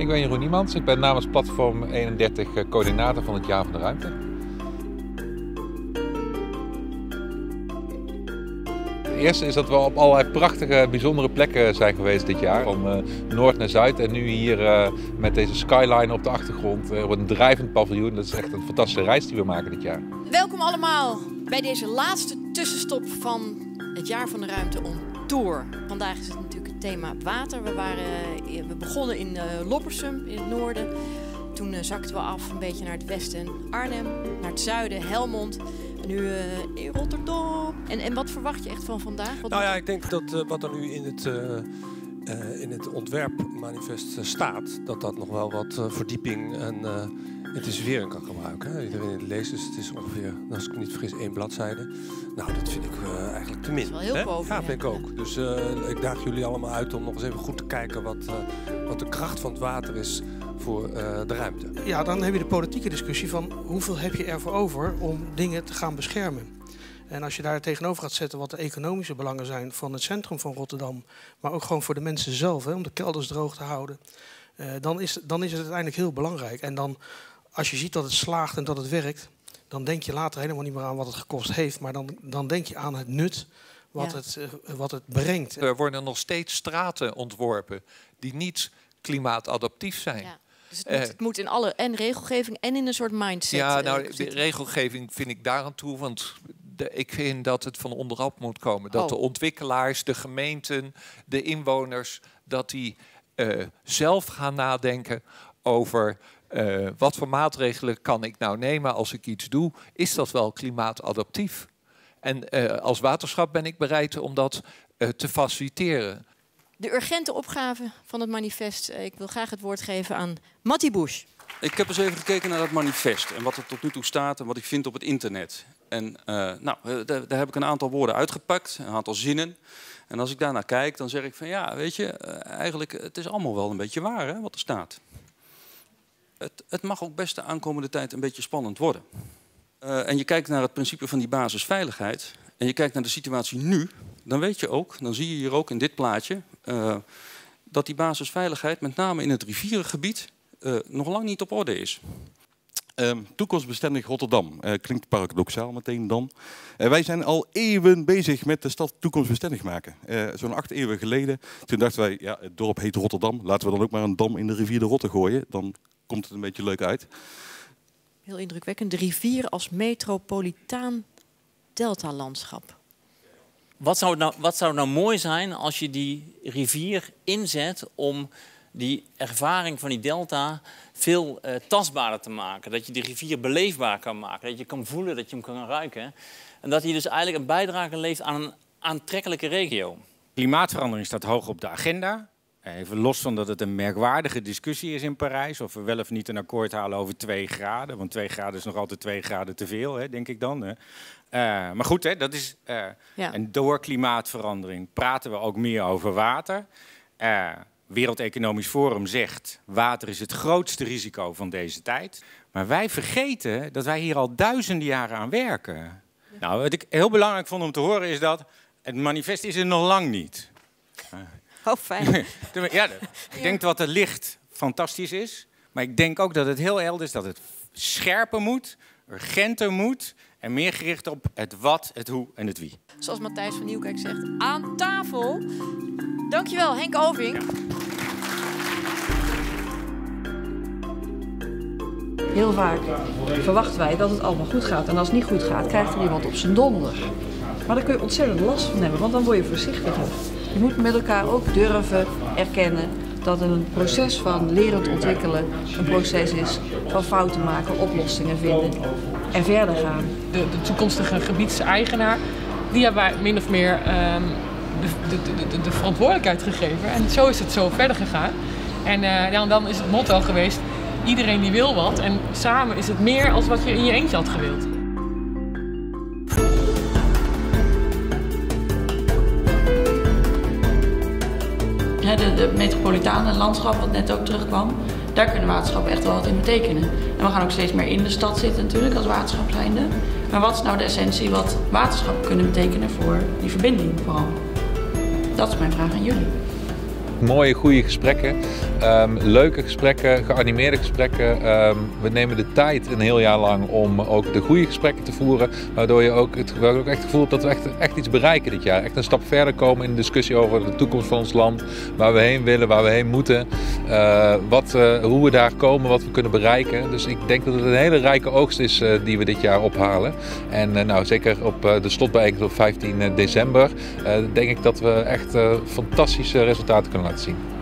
Ik ben Jeroen Niemans. Ik ben namens Platform 31 coördinator van het Jaar van de Ruimte. Het eerste is dat we op allerlei prachtige, bijzondere plekken zijn geweest dit jaar. Van noord naar zuid en nu hier met deze skyline op de achtergrond op een drijvend paviljoen. Dat is echt een fantastische reis die we maken dit jaar. Welkom allemaal bij deze laatste tussenstop van het Jaar van de Ruimte om Tour. Vandaag is het natuurlijk het thema water. We begonnen in Loppersum in het noorden. Toen zakten we af een beetje naar het westen, Arnhem, naar het zuiden, Helmond. En nu in Rotterdam. En wat verwacht je echt van vandaag? Nou ja, ik denk dat wat er nu in het ontwerpmanifest staat, dat nog wel wat verdieping en intensivering kan gebruiken. Hè? Iedereen in het leest, dus het is ongeveer, als ik me niet vergis, 1 bladzijde. Nou, dat vind ik eigenlijk te min. Dat is wel heel boven. Ja, vind ik ook. Dus ik daag jullie allemaal uit om nog eens even goed te kijken wat de kracht van het water is voor de ruimte. Ja, dan heb je de politieke discussie van hoeveel heb je ervoor over om dingen te gaan beschermen. En als je daar tegenover gaat zetten wat de economische belangen zijn van het centrum van Rotterdam, maar ook gewoon voor de mensen zelf, hè, om de kelders droog te houden, dan is het uiteindelijk heel belangrijk. En dan, als je ziet dat het slaagt en dat het werkt, dan denk je later helemaal niet meer aan wat het gekost heeft, maar dan denk je aan het nut wat het brengt. Er worden nog steeds straten ontworpen die niet klimaatadaptief zijn. Ja. Dus het moet in alle en regelgeving en in een soort mindset. Ja, nou, de regelgeving vind ik daaraan toe, want ik vind dat het van onderaf moet komen. Dat de ontwikkelaars, de gemeenten, de inwoners, dat die zelf gaan nadenken over wat voor maatregelen kan ik nou nemen als ik iets doe. Is dat wel klimaatadaptief? En als waterschap ben ik bereid om dat te faciliteren. De urgente opgave van het manifest. Ik wil graag het woord geven aan Matty Bush. Ik heb eens even gekeken naar dat manifest en wat er tot nu toe staat en wat ik vind op het internet. En nou, daar heb ik een aantal woorden uitgepakt, een aantal zinnen. En als ik daarnaar kijk, dan zeg ik van ja, weet je, eigenlijk het is allemaal wel een beetje waar hè, wat er staat. Het mag ook best de aankomende tijd een beetje spannend worden. En je kijkt naar het principe van die basisveiligheid en je kijkt naar de situatie nu, dan weet je ook, dan zie je hier ook in dit plaatje, dat die basisveiligheid met name in het rivierengebied nog lang niet op orde is. Toekomstbestendig Rotterdam. Klinkt paradoxaal meteen dan. Wij zijn al eeuwen bezig met de stad toekomstbestendig maken. Zo'n 8 eeuwen geleden, toen dachten wij, ja, het dorp heet Rotterdam. Laten we dan ook maar een dam in de rivier de Rotte gooien. Dan komt het een beetje leuk uit. Heel indrukwekkend. De rivier als metropolitaan deltalandschap. Wat zou nou mooi zijn als je die rivier inzet om die ervaring van die delta veel tastbaarder te maken. Dat je de rivier beleefbaar kan maken. Dat je kan voelen, dat je hem kan ruiken. En dat hij dus eigenlijk een bijdrage levert aan een aantrekkelijke regio. Klimaatverandering staat hoog op de agenda. Even los van dat het een merkwaardige discussie is in Parijs. Of we wel of niet een akkoord halen over 2 graden. Want 2 graden is nog altijd 2 graden te veel, hè, denk ik dan. Hè. Maar goed, hè, dat is, en door klimaatverandering praten we ook meer over water. Wereldeconomisch Forum zegt, water is het grootste risico van deze tijd. Maar wij vergeten dat wij hier al duizenden jaren aan werken. Ja. Nou, wat ik heel belangrijk vond om te horen is dat het manifest is er nog lang niet. Oh, fijn. Ja, ik denk dat het licht fantastisch is. Maar ik denk ook dat het heel helder is dat het scherper moet, urgenter moet en meer gericht op het wat, het hoe en het wie. Zoals Matthijs van Nieuwkijk zegt, aan tafel. Dankjewel, Henk Oving. Ja. Heel vaak verwachten wij dat het allemaal goed gaat. En als het niet goed gaat, krijgt er iemand op zijn donder. Maar daar kun je ontzettend last van hebben, want dan word je voorzichtiger. Je moet met elkaar ook durven erkennen dat een proces van lerend ontwikkelen een proces is van fouten maken, oplossingen vinden en verder gaan. De toekomstige gebiedseigenaar, die hebben wij min of meer de verantwoordelijkheid gegeven. En zo is het zo verder gegaan. En dan is het motto geweest, iedereen die wil wat. En samen is het meer als wat je in je eentje had gewild. Het metropolitane landschap, wat net ook terugkwam, daar kunnen waterschappen echt wel wat in betekenen. En we gaan ook steeds meer in de stad zitten natuurlijk als waterschap zijnde. Maar wat is nou de essentie wat waterschappen kunnen betekenen voor die verbinding vooral? Dat is mijn vraag aan jullie. mooie, goede gesprekken, leuke gesprekken, geanimeerde gesprekken. We nemen de tijd een heel jaar lang om ook de goede gesprekken te voeren, waardoor je ook ook echt het gevoel hebt dat we echt iets bereiken dit jaar. Echt een stap verder komen in de discussie over de toekomst van ons land, waar we heen willen, waar we heen moeten, hoe we daar komen, wat we kunnen bereiken. Dus ik denk dat het een hele rijke oogst is die we dit jaar ophalen. En nou, zeker op de slotbijeenkomst op 15 december denk ik dat we echt fantastische resultaten kunnen laten zien.